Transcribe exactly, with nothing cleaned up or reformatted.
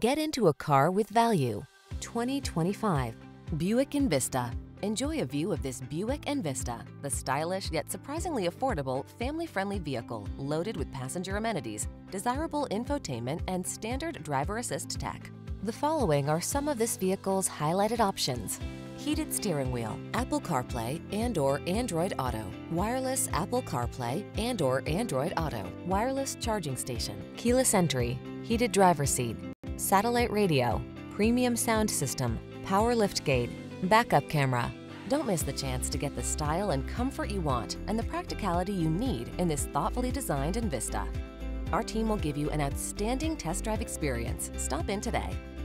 Get into a car with value. twenty twenty-five Buick Envista. Enjoy a view of this Buick Envista, the stylish yet surprisingly affordable, family-friendly vehicle loaded with passenger amenities, desirable infotainment, and standard driver assist tech. The following are some of this vehicle's highlighted options: heated steering wheel, Apple CarPlay and or Android Auto, wireless Apple CarPlay and or Android Auto, wireless charging station, keyless entry, heated driver's seat, satellite radio, premium sound system, power lift gate, backup camera. Don't miss the chance to get the style and comfort you want and the practicality you need in this thoughtfully designed Envista. Our team will give you an outstanding test drive experience. Stop in today.